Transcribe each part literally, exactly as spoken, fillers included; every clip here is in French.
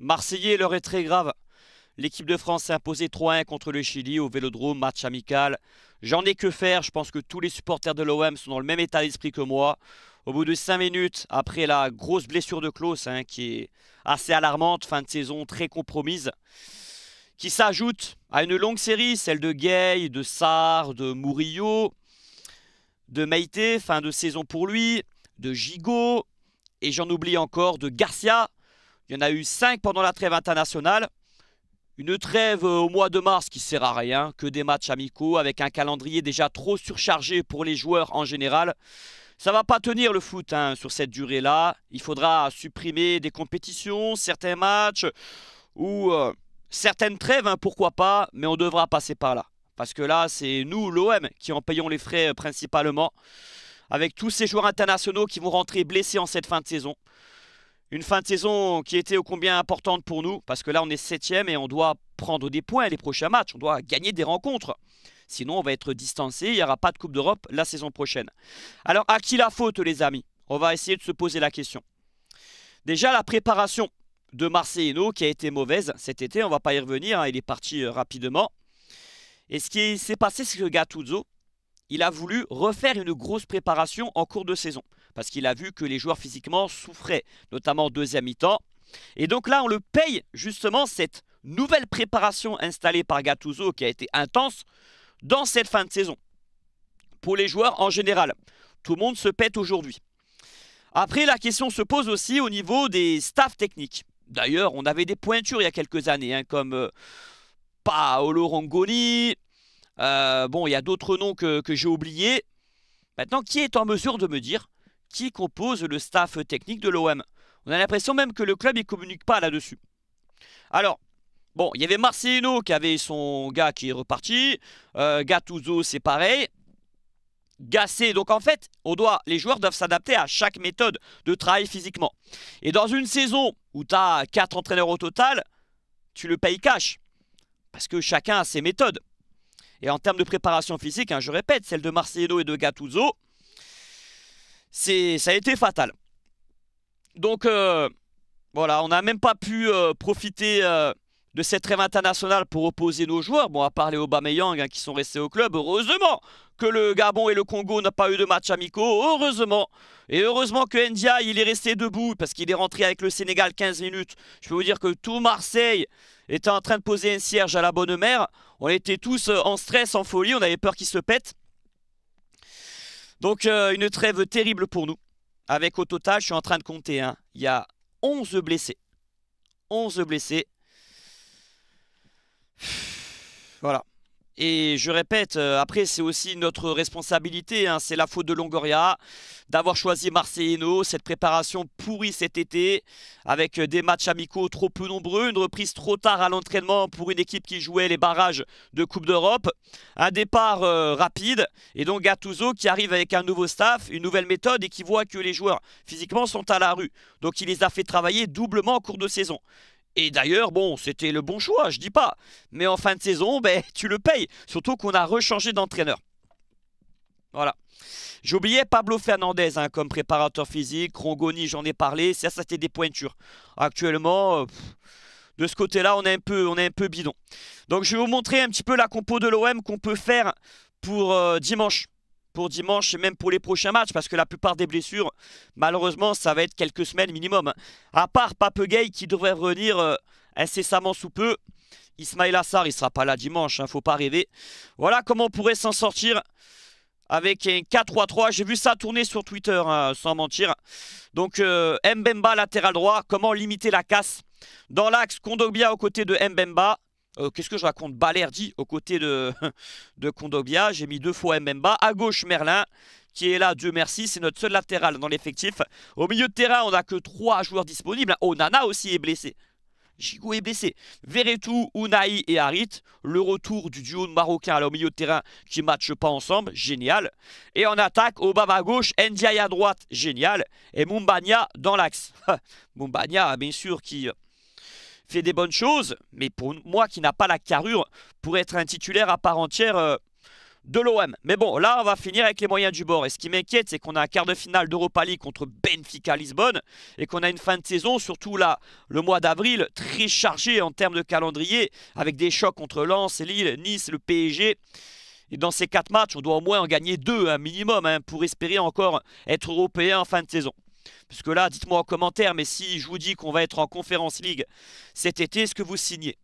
Marseillais, l'heure est très grave. L'équipe de France s'est imposée trois à un contre le Chili au Vélodrome, match amical. J'en ai que faire, je pense que tous les supporters de l'O M sont dans le même état d'esprit que moi. Au bout de cinq minutes, après la grosse blessure de Clauss, hein, qui est assez alarmante, fin de saison très compromise, qui s'ajoute à une longue série, celle de Gueye, de Sarr, de Murillo, de Maïté, fin de saison pour lui, de Gigot, et j'en oublie encore, de Garcia. Il y en a eu cinq pendant la trêve internationale. Une trêve au mois de mars qui sert à rien, que des matchs amicaux avec un calendrier déjà trop surchargé pour les joueurs en général. Ça va pas tenir le foot hein, sur cette durée-là. Il faudra supprimer des compétitions, certains matchs ou euh, certaines trêves, hein, pourquoi pas, mais on devra passer par là. Parce que là, c'est nous, l'O M, qui en payons les frais euh, principalement, avec tous ces joueurs internationaux qui vont rentrer blessés en cette fin de saison. Une fin de saison qui était ô combien importante pour nous, parce que là on est septième et on doit prendre des points les prochains matchs, on doit gagner des rencontres. Sinon on va être distancé, il n'y aura pas de Coupe d'Europe la saison prochaine. Alors à qui la faute les amis? On va essayer de se poser la question. Déjà la préparation de Marcelino qui a été mauvaise cet été, on ne va pas y revenir, hein, il est parti euh, rapidement. Et ce qui s'est passé c'est que Gattuso, il a voulu refaire une grosse préparation en cours de saison. Parce qu'il a vu que les joueurs physiquement souffraient, notamment en deuxième mi-temps. Et donc là, on le paye justement cette nouvelle préparation installée par Gattuso qui a été intense dans cette fin de saison. Pour les joueurs en général, tout le monde se pète aujourd'hui. Après, la question se pose aussi au niveau des staffs techniques. D'ailleurs, on avait des pointures il y a quelques années, hein, comme euh, Paolo Rangoli. Euh, bon, il y a d'autres noms que, que j'ai oubliés. Maintenant, qui est en mesure de me dire qui compose le staff technique de l'O M? On a l'impression même que le club ne communique pas là-dessus. Alors, bon, il y avait Marcelino qui avait son gars qui est reparti. Euh, Gattuso, c'est pareil. Gasset, donc en fait, on doit, les joueurs doivent s'adapter à chaque méthode de travail physiquement. Et dans une saison où tu as quatre entraîneurs au total, tu le payes cash. Parce que chacun a ses méthodes. Et en termes de préparation physique, hein, je répète, celle de Marcelino et de Gattuso, ça a été fatal. Donc euh, voilà, on n'a même pas pu euh, profiter euh, de cette trêve internationale pour opposer nos joueurs. Bon, à part les Aubameyang hein, qui sont restés au club, heureusement que le Gabon et le Congo n'ont pas eu de match amicaux, heureusement. Et heureusement que Ndiaye, il est resté debout parce qu'il est rentré avec le Sénégal quinze minutes. Je peux vous dire que tout Marseille était en train de poser un cierge à la bonne mère. On était tous en stress, en folie, on avait peur qu'il se pète. Donc euh, une trêve terrible pour nous. Avec au total, je suis en train de compter, hein, il y a onze blessés. onze blessés. Voilà. Et je répète, euh, après c'est aussi notre responsabilité, hein, c'est la faute de Longoria, d'avoir choisi Marcelino, cette préparation pourrie cet été, avec des matchs amicaux trop peu nombreux, une reprise trop tard à l'entraînement pour une équipe qui jouait les barrages de Coupe d'Europe, un départ euh, rapide, et donc Gattuso qui arrive avec un nouveau staff, une nouvelle méthode, et qui voit que les joueurs physiquement sont à la rue, donc il les a fait travailler doublement en cours de saison. Et d'ailleurs, bon, c'était le bon choix, je dis pas. Mais en fin de saison, ben, tu le payes. Surtout qu'on a rechangé d'entraîneur. Voilà. J'oubliais Pablo Fernandez hein, comme préparateur physique. Rongoni, j'en ai parlé. Ça, ça c'était des pointures. Actuellement, euh, pff, de ce côté-là, on, on est un peu bidon. Donc, je vais vous montrer un petit peu la compo de l'O M qu'on peut faire pour euh, dimanche. Pour dimanche et même pour les prochains matchs, parce que la plupart des blessures, malheureusement, ça va être quelques semaines minimum. À part Pape Gueye qui devrait revenir euh, incessamment sous peu. Ismaïla Sarr, il ne sera pas là dimanche, hein, faut pas rêver. Voilà comment on pourrait s'en sortir avec un quatre trois trois. J'ai vu ça tourner sur Twitter, hein, sans mentir. Donc euh, Mbemba latéral droit, comment limiter la casse? Dans l'axe, Kondogbia aux côtés de Mbemba. Euh, Qu'est-ce que je raconte? Balerdi aux côtés de, de Kondogbia. J'ai mis deux fois Mbemba. À gauche, Merlin qui est là, Dieu merci. C'est notre seul latéral dans l'effectif. Au milieu de terrain, on n'a que trois joueurs disponibles. Onana aussi est blessé. Gigot est blessé. Veretout, Unai et Harit. Le retour du duo de Marocains là, au milieu de terrain qui ne matchent pas ensemble. Génial. Et en attaque, Aubameyang à gauche, Ndiaye à droite. Génial. Et Mumbania dans l'axe. Mumbania, bien sûr, qui... fait des bonnes choses, mais pour moi qui n'a pas la carrure pour être un titulaire à part entière euh, de l'O M. Mais bon, là, on va finir avec les moyens du bord. Et ce qui m'inquiète, c'est qu'on a un quart de finale d'Europa League contre Benfica Lisbonne et qu'on a une fin de saison, surtout là, le mois d'avril, très chargé en termes de calendrier, avec des chocs contre Lens, Lille, Nice, le P S G. Et dans ces quatre matchs, on doit au moins en gagner deux, un minimum, hein, pour espérer encore être européen en fin de saison. Parce que là, dites-moi en commentaire, mais si je vous dis qu'on va être en Conference League cet été, est-ce que vous signez?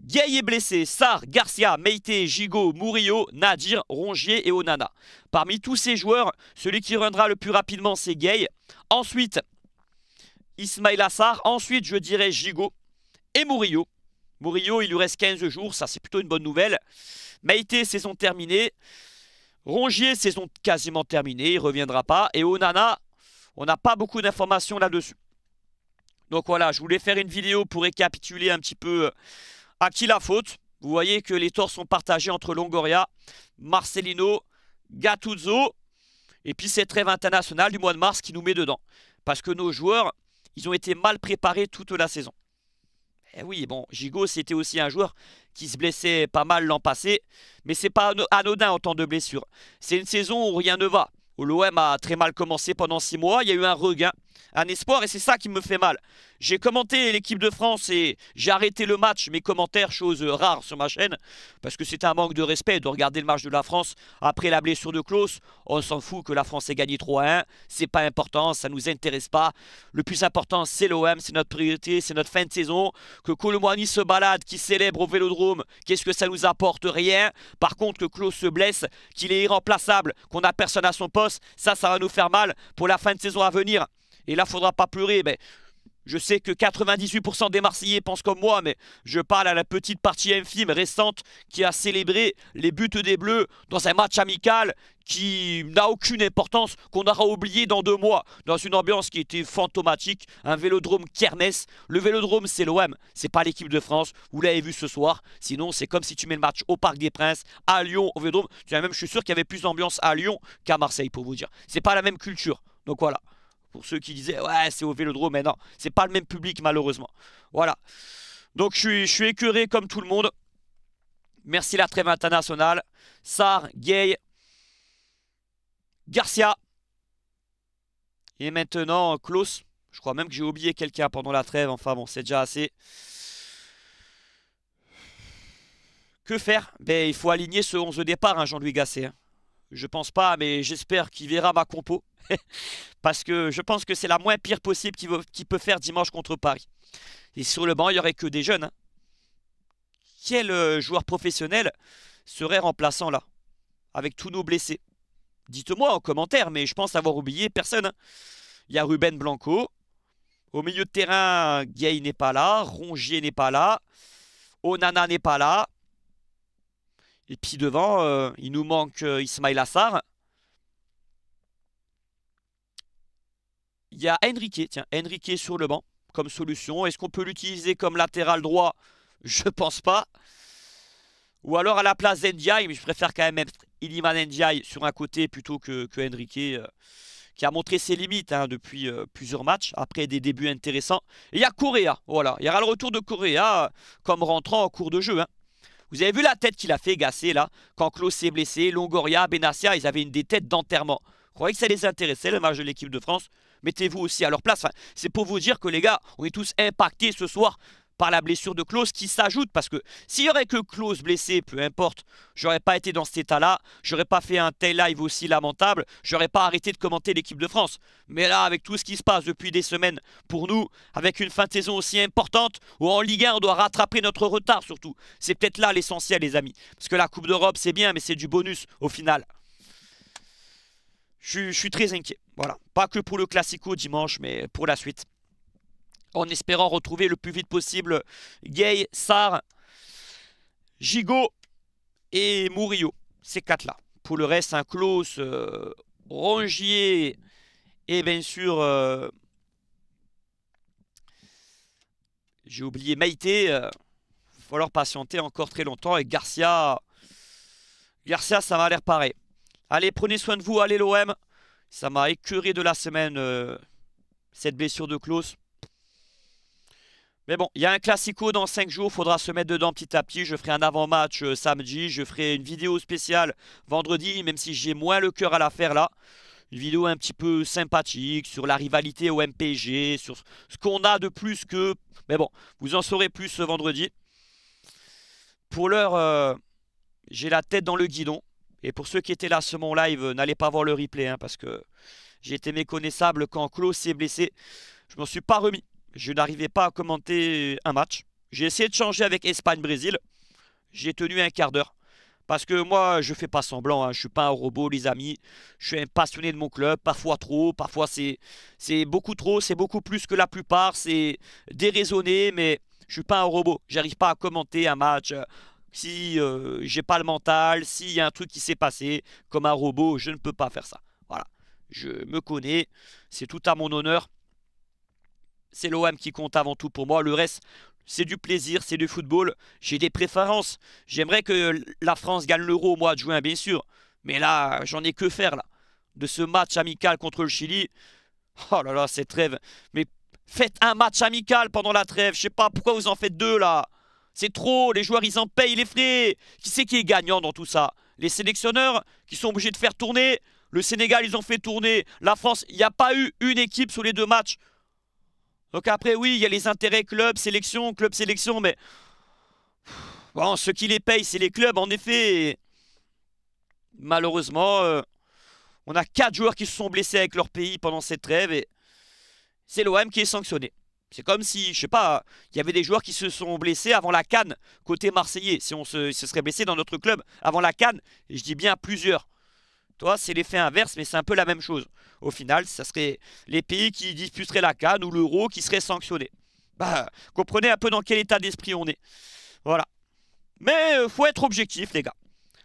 Gueye est blessé, Sarr, Garcia, Maïté, Gigot, Murillo, Nadir, Rongier et Onana. Parmi tous ces joueurs, celui qui reviendra le plus rapidement, c'est Gueye. Ensuite, Ismaïla Sarr. Ensuite, je dirais Gigot et Murillo. Murillo, il lui reste quinze jours, ça c'est plutôt une bonne nouvelle. Maïté, saison terminée. Rongier, saison quasiment terminée, il ne reviendra pas. Et Onana, on n'a pas beaucoup d'informations là-dessus. Donc voilà, je voulais faire une vidéo pour récapituler un petit peu à qui la faute. Vous voyez que les torts sont partagés entre Longoria, Marcelino, Gattuso. Et puis cette trêve internationale du mois de mars qui nous met dedans. Parce que nos joueurs, ils ont été mal préparés toute la saison. Eh oui, bon, Gigot, c'était aussi un joueur qui se blessait pas mal l'an passé. Mais c'est pas anodin en temps de blessure. C'est une saison où rien ne va. L'O M a très mal commencé pendant six mois. Il y a eu un regain, un espoir, et c'est ça qui me fait mal. J'ai commenté l'équipe de France et j'ai arrêté le match. Mes commentaires, chose rare sur ma chaîne, parce que c'était un manque de respect de regarder le match de la France après la blessure de Clauss. On s'en fout que la France ait gagné trois à un. C'est pas important, ça nous intéresse pas. Le plus important, c'est l'O M, c'est notre priorité, c'est notre fin de saison. Que Kolo Muani se balade, qu'il célèbre au Vélodrome, qu'est-ce que ça nous apporte? Rien. Par contre, que Clauss se blesse, qu'il est irremplaçable, qu'on n'a personne à son poste, ça, ça va nous faire mal pour la fin de saison à venir. Et là, il ne faudra pas pleurer. Mais je sais que quatre-vingt-dix-huit pour cent des Marseillais pensent comme moi, mais je parle à la petite partie infime récente qui a célébré les buts des Bleus dans un match amical qui n'a aucune importance, qu'on aura oublié dans deux mois, dans une ambiance qui était fantomatique, un Vélodrome kermesse. Le Vélodrome, c'est l'O M, c'est pas l'équipe de France, vous l'avez vu ce soir. Sinon, c'est comme si tu mets le match au Parc des Princes, à Lyon, au Vélodrome. Même, je suis sûr qu'il y avait plus d'ambiance à Lyon qu'à Marseille, pour vous dire. C'est pas la même culture, donc voilà. Pour ceux qui disaient, ouais, c'est au Vélodrome, mais non, c'est pas le même public, malheureusement. Voilà, donc je suis, je suis écœuré comme tout le monde. Merci la trêve internationale. Sarr, Gueye, Garcia. Et maintenant, Clauss. Je crois même que j'ai oublié quelqu'un pendant la trêve. Enfin bon, c'est déjà assez. Que faire? Ben, il faut aligner ce onze de départ, hein, Jean-Louis Gasset. Hein. Je pense pas, mais j'espère qu'il verra ma compo. Parce que je pense que c'est la moins pire possible qu'il qu'il peut faire dimanche contre Paris. Et sur le banc, il n'y aurait que des jeunes. Hein. Quel euh, joueur professionnel serait remplaçant là? Avec tous nos blessés. Dites-moi en commentaire, mais je pense avoir oublié personne. Il y a Ruben Blanco. Au milieu de terrain, Gueye n'est pas là. Rongier n'est pas là. Onana n'est pas là. Et puis devant, euh, il nous manque euh, Ismaïla Sarr. Il y a Henrique. Tiens, Henrique sur le banc comme solution. Est-ce qu'on peut l'utiliser comme latéral droit? Je pense pas. Ou alors à la place d'Ndiaye, mais je préfère quand même être Iliman Ndiaye sur un côté plutôt que, que Henrique, euh, qui a montré ses limites hein, depuis euh, plusieurs matchs, après des débuts intéressants. Et il y a Correa, voilà. Il y aura le retour de Correa euh, comme rentrant en cours de jeu. Hein. Vous avez vu la tête qu'il a fait, Gasset, là, quand Clauss s'est blessé, Longoria, Benatia, ils avaient une des têtes d'enterrement. Vous croyez que ça les intéressait, le match de l'équipe de France? Mettez-vous aussi à leur place. Enfin, c'est pour vous dire que les gars, on est tous impactés ce soir par la blessure de Clauss qui s'ajoute, parce que s'il n'y aurait que Clauss blessé, peu importe, j'aurais pas été dans cet état-là, j'aurais pas fait un tel live aussi lamentable, j'aurais pas arrêté de commenter l'équipe de France. Mais là, avec tout ce qui se passe depuis des semaines pour nous, avec une fin de saison aussi importante, où en Ligue un, on doit rattraper notre retard surtout. C'est peut-être là l'essentiel, les amis. Parce que la Coupe d'Europe, c'est bien, mais c'est du bonus au final. Je, je suis très inquiet, voilà. Pas que pour le Classico dimanche, mais pour la suite. En espérant retrouver le plus vite possible Gueye, Sarr, Gigot et Murillo. Ces quatre-là. Pour le reste, un Clauss, euh, Rongier et bien sûr, euh, j'ai oublié Maïté. Il va falloir patienter encore très longtemps. Et Garcia, Garcia, ça m'a l'air pareil. Allez, prenez soin de vous. Allez l'O M. Ça m'a écœuré de la semaine, euh, cette blessure de Clauss. Mais bon, il y a un classico dans cinq jours, faudra se mettre dedans petit à petit. Je ferai un avant-match euh, samedi, je ferai une vidéo spéciale vendredi, même si j'ai moins le cœur à la faire là. Une vidéo un petit peu sympathique sur la rivalité au M P G, sur ce qu'on a de plus que... Mais bon, vous en saurez plus ce vendredi. Pour l'heure, euh, j'ai la tête dans le guidon. Et pour ceux qui étaient là sur mon live, euh, n'allez pas voir le replay, hein, parce que j'ai été méconnaissable quand Clauss s'est blessé. Je m'en suis pas remis. Je n'arrivais pas à commenter un match. J'ai essayé de changer avec Espagne-Brésil. J'ai tenu un quart d'heure. Parce que moi, je fais pas semblant. Hein. Je suis pas un robot, les amis. Je suis un passionné de mon club. Parfois trop. Parfois, c'est beaucoup trop. C'est beaucoup plus que la plupart. C'est déraisonné. Mais je suis pas un robot. J'arrive pas à commenter un match. Si euh, j'ai pas le mental, s'il y a un truc qui s'est passé, comme un robot, je ne peux pas faire ça. Voilà. Je me connais. C'est tout à mon honneur. C'est l'O M qui compte avant tout pour moi. Le reste, c'est du plaisir, c'est du football. J'ai des préférences. J'aimerais que la France gagne l'Euro au mois de juin, bien sûr. Mais là, j'en ai que faire, là. De ce match amical contre le Chili. Oh là là, cette trêve. Mais faites un match amical pendant la trêve. Je sais pas pourquoi vous en faites deux, là. C'est trop. Les joueurs, ils en payent les frais. Qui c'est qui est gagnant dans tout ça? Les sélectionneurs qui sont obligés de faire tourner. Le Sénégal, ils ont fait tourner. La France, il n'y a pas eu une équipe sur les deux matchs. Donc après, oui, il y a les intérêts club-sélection, club-sélection, mais bon, ceux qui les payent, c'est les clubs, en effet. Et malheureusement, euh, on a quatre joueurs qui se sont blessés avec leur pays pendant cette trêve et c'est l'O M qui est sanctionné. C'est comme si, je sais pas, il y avait des joueurs qui se sont blessés avant la CAN, côté marseillais. Si on se, se serait blessé dans notre club avant la CAN, et je dis bien plusieurs. Toi, c'est l'effet inverse, mais c'est un peu la même chose. Au final, ça serait les pays qui disputeraient la CAN ou l'Euro qui seraient sanctionnés. Bah, comprenez un peu dans quel état d'esprit on est. Voilà. Mais euh, faut être objectif, les gars.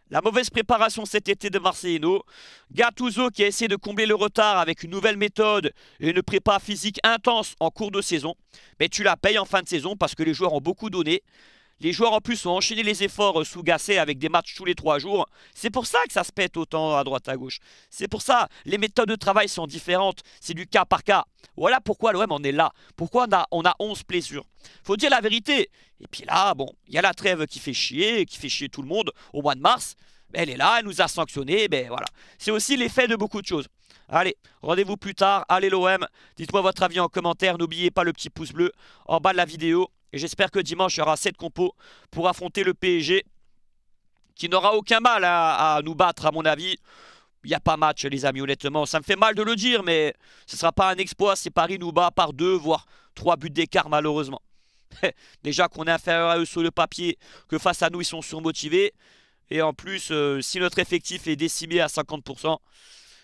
La mauvaise préparation cet été de Marcelino. Gattuso qui a essayé de combler le retard avec une nouvelle méthode et une prépa physique intense en cours de saison. Mais tu la payes en fin de saison parce que les joueurs ont beaucoup donné. Les joueurs en plus ont enchaîné les efforts sous Gasset avec des matchs tous les trois jours. C'est pour ça que ça se pète autant à droite à gauche. C'est pour ça, les méthodes de travail sont différentes. C'est du cas par cas. Voilà pourquoi l'O M en est là. Pourquoi on a, on a onze blessures. Faut dire la vérité. Et puis là, bon, il y a la trêve qui fait chier, qui fait chier tout le monde au mois de mars. Elle est là, elle nous a sanctionnés. Ben voilà. C'est aussi l'effet de beaucoup de choses. Allez, rendez-vous plus tard. Allez l'O M. Dites-moi votre avis en commentaire. N'oubliez pas le petit pouce bleu en bas de la vidéo. Et j'espère que dimanche, il y aura sept compos pour affronter le P S G, qui n'aura aucun mal à, à nous battre, à mon avis. Il n'y a pas match, les amis, honnêtement. Ça me fait mal de le dire, mais ce ne sera pas un exploit si Paris nous bat par deux, voire trois buts d'écart, malheureusement. Déjà qu'on est inférieur à eux sur le papier, que face à nous, ils sont surmotivés. Et en plus, euh, si notre effectif est décimé à cinquante pour cent,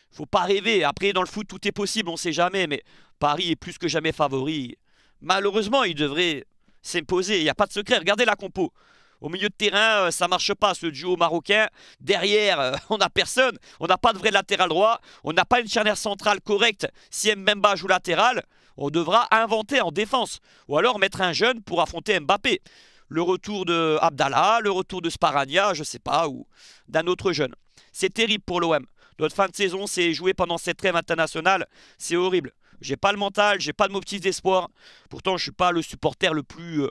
il ne faut pas rêver. Après, dans le foot, tout est possible, on ne sait jamais. Mais Paris est plus que jamais favori. Malheureusement, il devrait... C'est posé, il n'y a pas de secret. Regardez la compo. Au milieu de terrain, ça ne marche pas, ce duo marocain. Derrière, on n'a personne. On n'a pas de vrai latéral droit. On n'a pas une charnière centrale correcte. Si Mbemba joue latéral, on devra inventer en défense. Ou alors mettre un jeune pour affronter Mbappé. Le retour de Abdallah, le retour de Sparagna, je ne sais pas, ou d'un autre jeune. C'est terrible pour l'O M. Notre fin de saison, c'est jouer pendant cette trêve internationale. C'est horrible. J'ai pas le mental, j'ai pas de motifs d'espoir. Pourtant, je suis pas le supporter le plus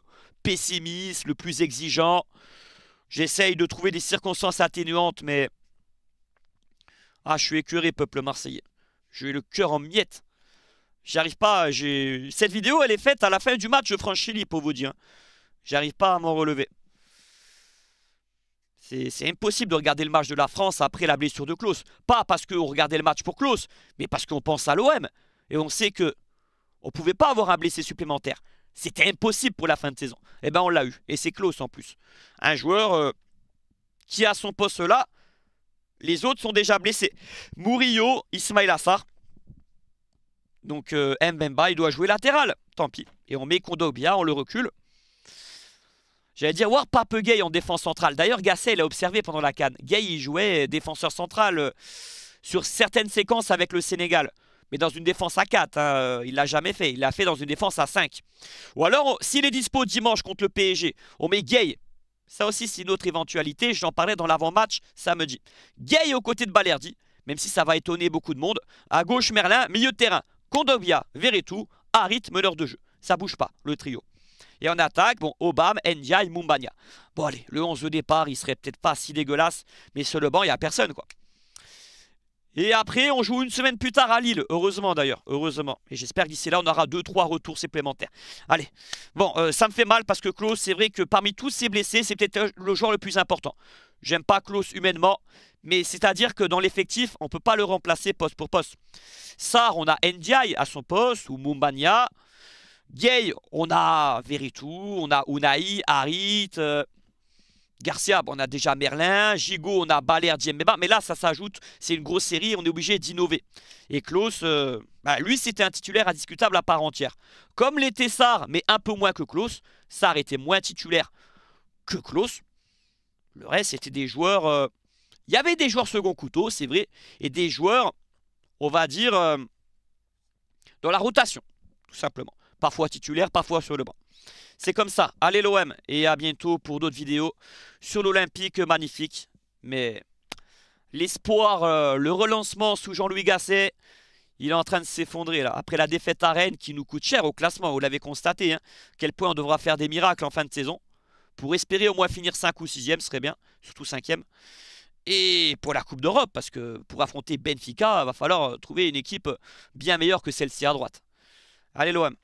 pessimiste, le plus exigeant. J'essaye de trouver des circonstances atténuantes, mais... Ah, je suis écœuré, peuple marseillais. J'ai le cœur en miettes. J'arrive pas, j'ai... Cette vidéo, elle est faite à la fin du match de France-Chili, pour vous dire. J'arrive pas à m'en relever. C'est impossible de regarder le match de la France après la blessure de Clauss. Pas parce qu'on regardait le match pour Clauss, mais parce qu'on pense à l'O M. Et on sait que on ne pouvait pas avoir un blessé supplémentaire. C'était impossible pour la fin de saison. Et bien on l'a eu. Et c'est Clauss en plus. Un joueur euh, qui a son poste là, les autres sont déjà blessés. Murillo, Ismaïla Sarr. Donc euh, Mbemba, il doit jouer latéral. Tant pis. Et on met Kondogbia, on le recule. J'allais dire voir Pape Gueye en défense centrale. D'ailleurs, Gasset l'a observé pendant la CAN. Gueye, il jouait défenseur central euh, sur certaines séquences avec le Sénégal. Mais dans une défense à quatre, hein, il ne l'a jamais fait. Il l'a fait dans une défense à cinq. Ou alors, s'il est dispo dimanche contre le P S G, on met Gueye. Ça aussi, c'est une autre éventualité. J'en parlais dans l'avant-match samedi. Gueye aux côtés de Balerdi, même si ça va étonner beaucoup de monde. À gauche, Merlin, milieu de terrain. Kondogbia, Veretout, Harit, meneur de jeu. Ça bouge pas, le trio. Et en attaque, bon, Aubame, Ndiaye, Mumbania. Bon allez, le onze de départ, il serait peut-être pas si dégueulasse, mais sur le banc, il n'y a personne quoi. Et après, on joue une semaine plus tard à Lille. Heureusement d'ailleurs, heureusement. Et j'espère que d'ici là, on aura deux trois retours supplémentaires. Allez, bon, euh, ça me fait mal parce que Clauss, c'est vrai que parmi tous ces blessés, c'est peut-être le joueur le plus important. J'aime pas Clauss humainement, mais c'est-à-dire que dans l'effectif, on ne peut pas le remplacer poste pour poste. Sarr, on a Ndiaye à son poste, ou Mumbania. Gueye, on a Veretout, on a Unai, Harit... Euh... Garcia, on a déjà Merlin, Gigot, on a Balerdi, mais là ça s'ajoute, c'est une grosse série, on est obligé d'innover. Et Clauss, euh, bah, lui c'était un titulaire indiscutable à part entière. Comme l'était Sarr, mais un peu moins que Clauss, Sarr était moins titulaire que Clauss. Le reste c'était des joueurs, euh... il y avait des joueurs second couteau, c'est vrai, et des joueurs, on va dire, euh, dans la rotation, tout simplement. Parfois titulaire, parfois sur le banc. C'est comme ça. Allez l'O M et à bientôt pour d'autres vidéos sur l'Olympique magnifique. Mais l'espoir, euh, le relancement sous Jean-Louis Gasset, il est en train de s'effondrer là. Après la défaite à Rennes qui nous coûte cher au classement, vous l'avez constaté. Hein, quel point on devra faire des miracles en fin de saison pour espérer au moins finir cinq ou sixième, ce serait bien, surtout cinquième. Et pour la Coupe d'Europe, parce que pour affronter Benfica, il va falloir trouver une équipe bien meilleure que celle-ci à droite. Allez l'O M.